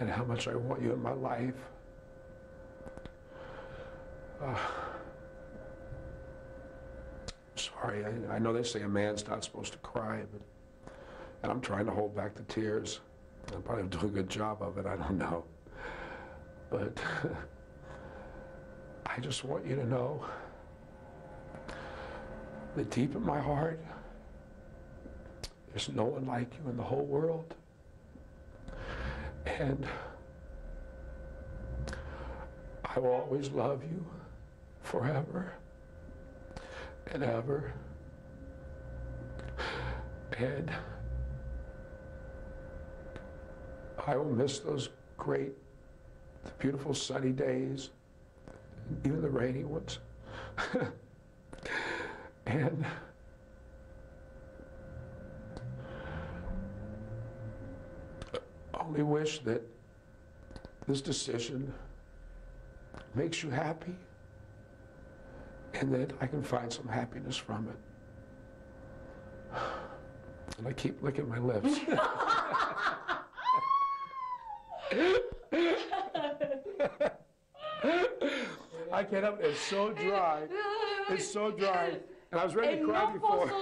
and how much I want you in my life. Sorry, I know they say a man's not supposed to cry, but, and I'm trying to hold back the tears. I probably do a good job of it, I don't know. But I just want you to know that deep in my heart, there's no one like you in the whole world. And I will always love you forever and ever. And I will miss those great, beautiful sunny days, even the rainy ones. And I only wish that this decision makes you happy and that I can find some happiness from it. And I keep licking my lips. I can't help it. It's so dry. It's so dry. And I was ready to cry before.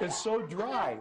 It's so dry.